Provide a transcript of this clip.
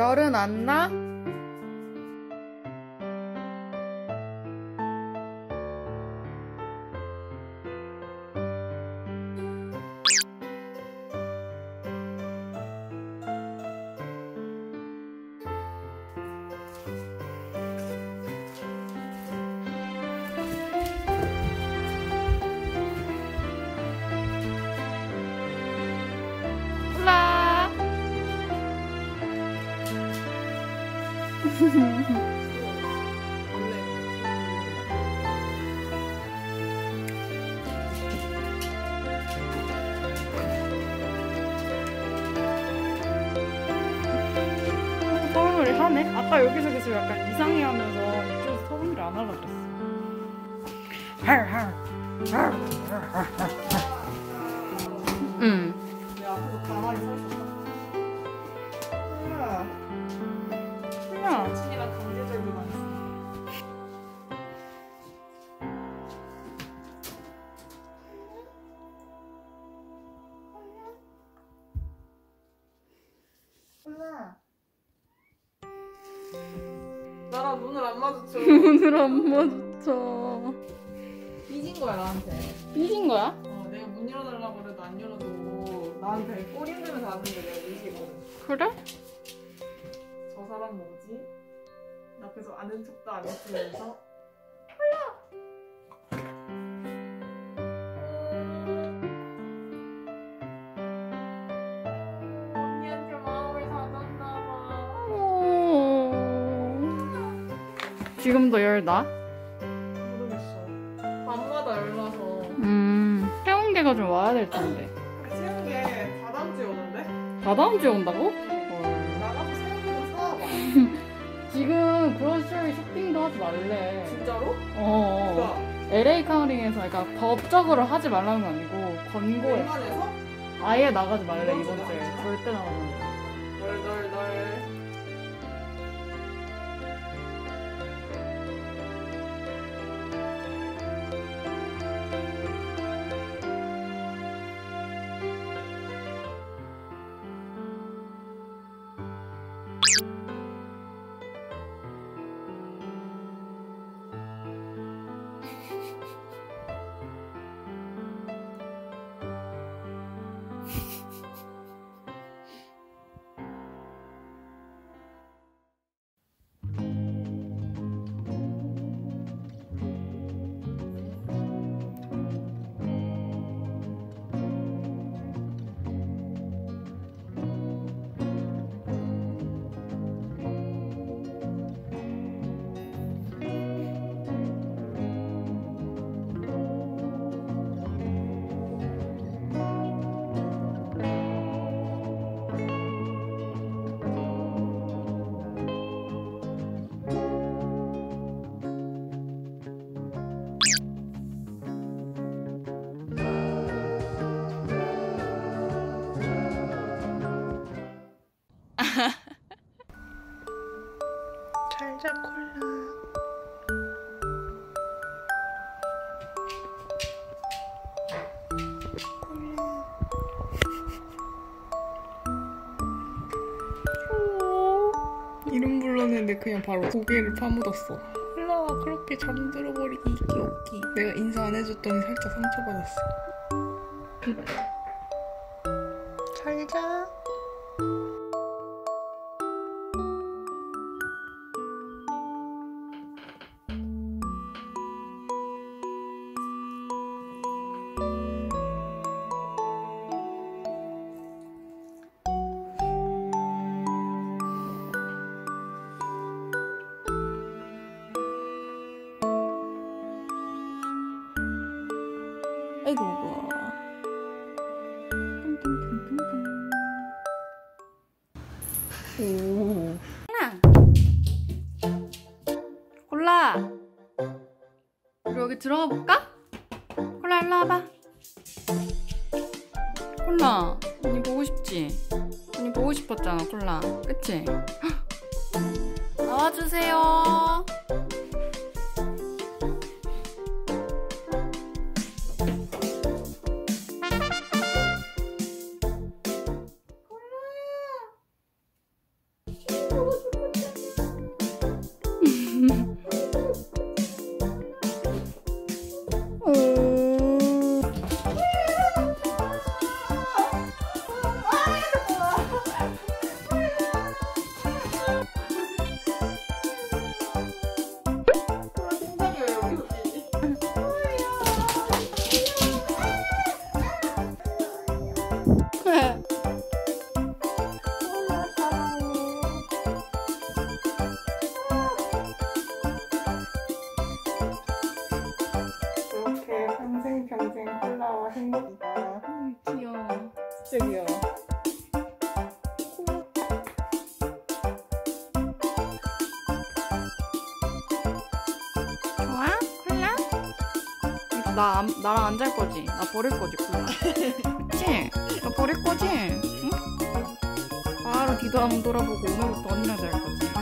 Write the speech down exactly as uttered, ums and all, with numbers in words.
열은 안 나? 서운을 하네? 아까 여기서 계속 약간 이상해 하면서 이쪽에서 서운을 안 하려고 그랬어. 응. 야, 그거 가만히 서 있었다. 콜라. 진이가 강제적으로 만났어. 콜라. 나랑 눈을 안 마주쳐. 눈을 안 마주쳐. 삐진 거야 나한테. 삐진 거야? 어, 내가 문 열어달라고 그래도 안 열어도 나한테 꼬리들면서 하는데 내가 삐지거든. 그래? 저 사람 뭐지? 나 그래서 아는 척도 안 했으면서 콜라! 언니한테 마음을 다졌나봐. 어... 지금도 열 나? 모르겠어. 밤마다 열 나서. 음... 태운계가 좀 와야 될 텐데. 태운계 다 다음 주에 오는데? 다 다음 주에 온다고? 지금 그로셔리 쇼핑도 하지 말래. 진짜로? 어. 그러니까. 엘에이 카운팅에서 그러니까 법적으로 하지 말라는 건 아니고 권고에 아예 나가지 말래 이번 주에. 절대 나가지 말래. 널널널. 잘자 콜라. 이름 불렀는데 그냥 바로 고개를 파묻었어. 콜라가 그렇게 잠들어 버리기 귀엽기. 내가 인사 안 해줬더니 살짝 상처받았어. 잘자. 아이고 우와. 오. 콜라. 우리 여기 들어가 볼까? 콜라 일로 와봐. 콜라. 언니 보고 싶지? 언니 보고 싶었잖아 콜라. 그치? 헉. 나와주세요. 콜라. 귀여워. 좋아? 콜라? 나, 나랑 안 잘 거지? 나 버릴 거지, 콜라? 그치? 나 버릴 거지? 응? 바로 뒤도 안 돌아보고 오늘부터 언니랑 잘 거지?